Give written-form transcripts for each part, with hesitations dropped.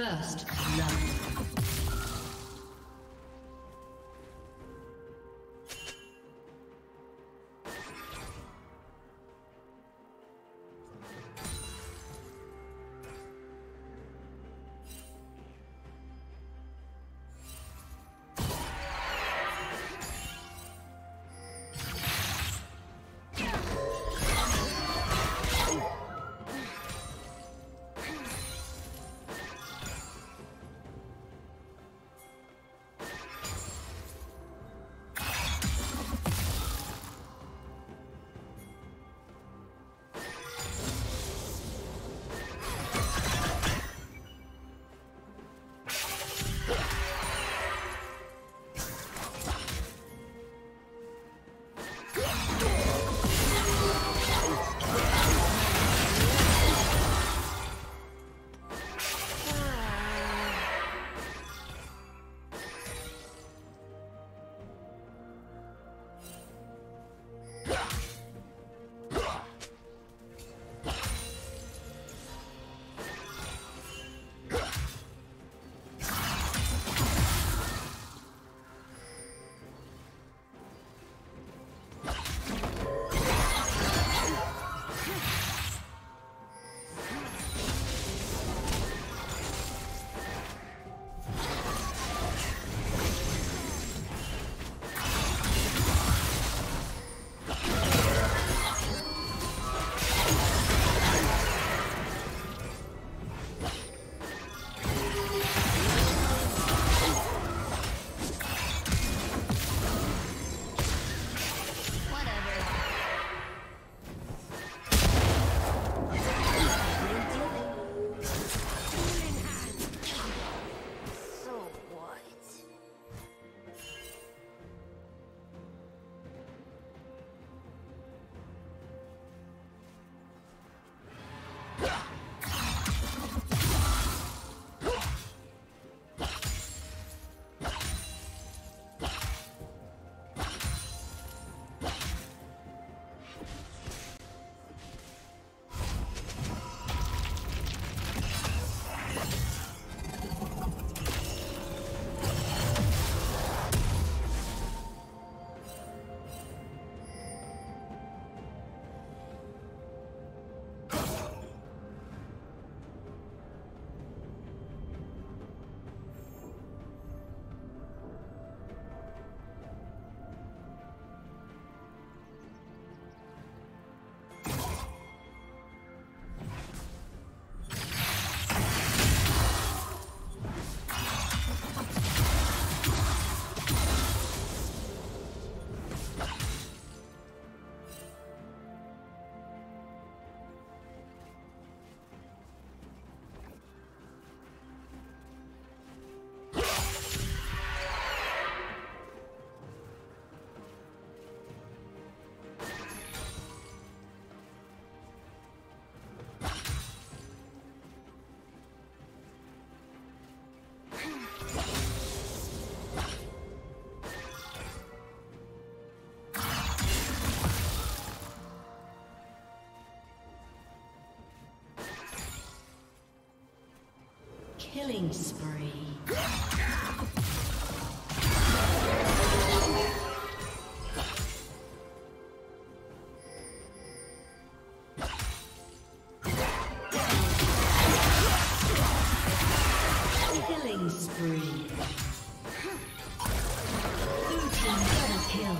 First love. Killing spree. Killing spree. Blue team double kill.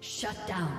Shut down.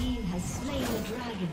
team has slain the dragon.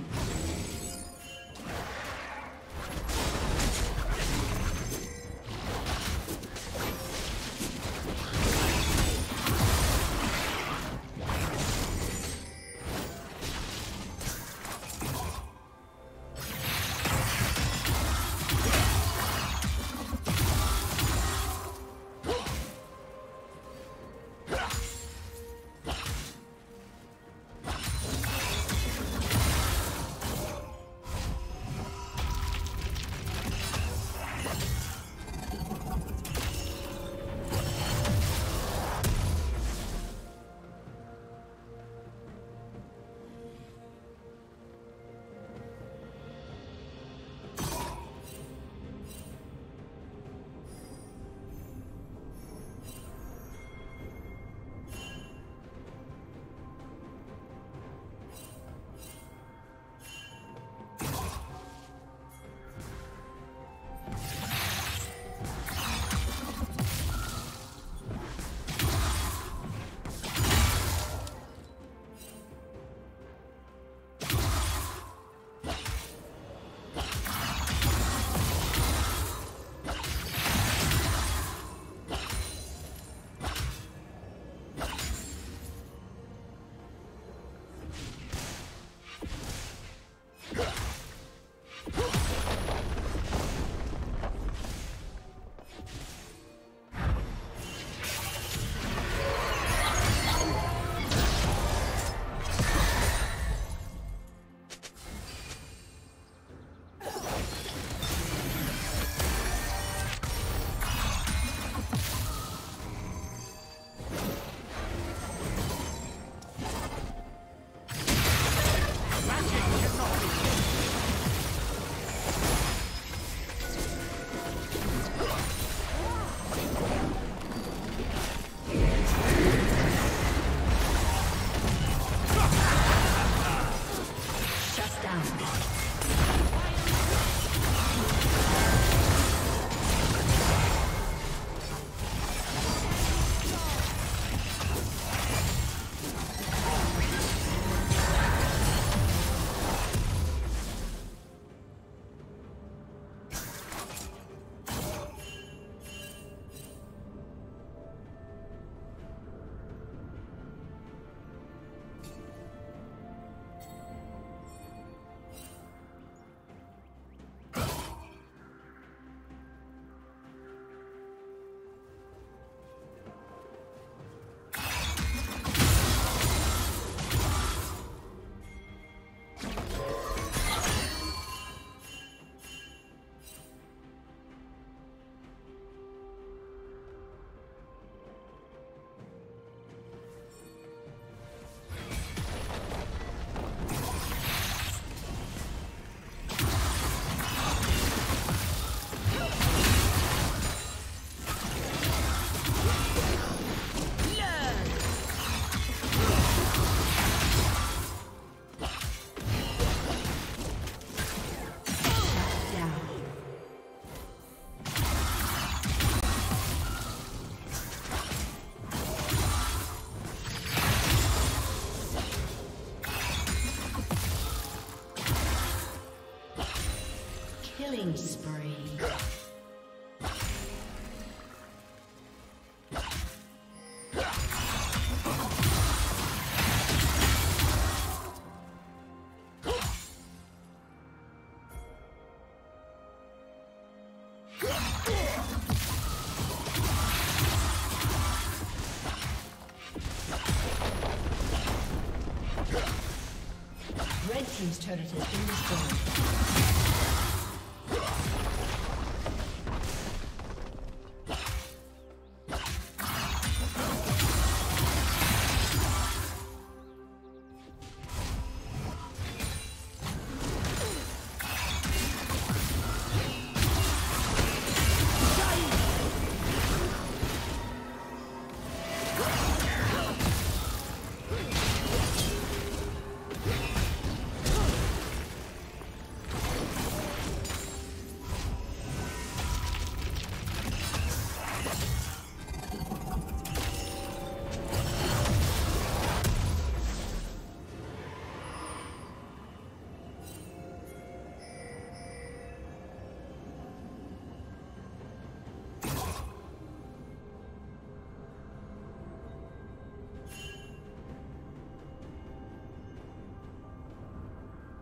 Team's turret has been destroyed.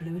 Blue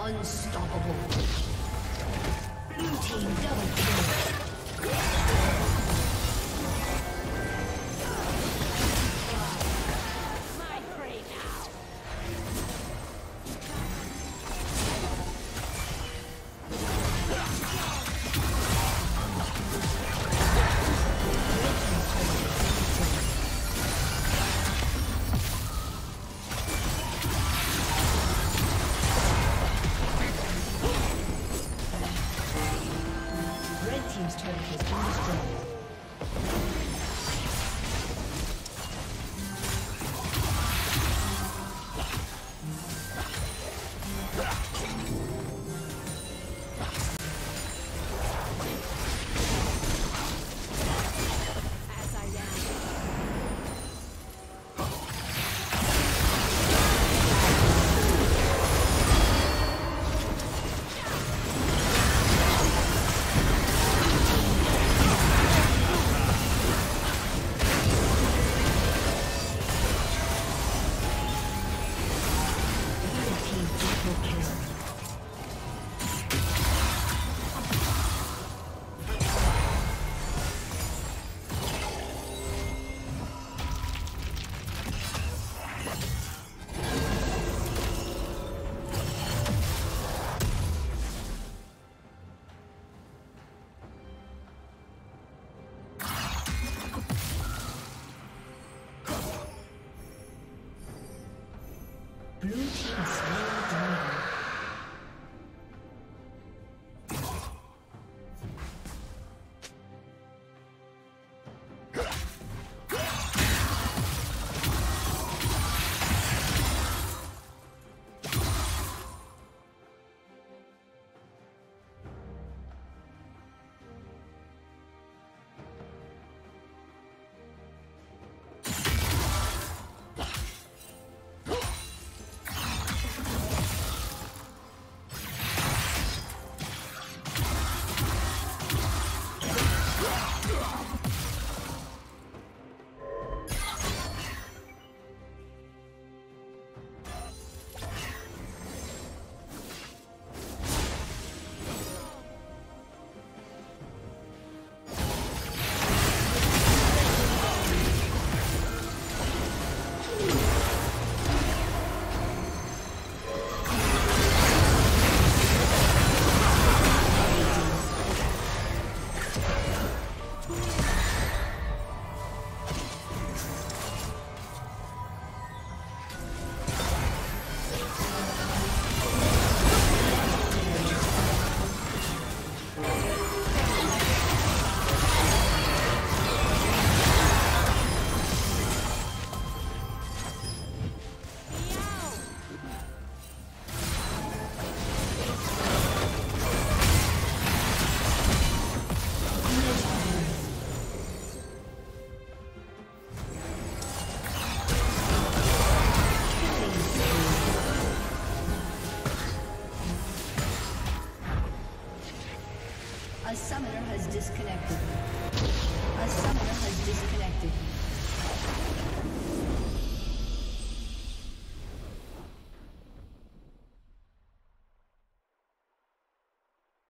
Unstoppable. Blue team double kill. disconnected. A summoner has disconnected.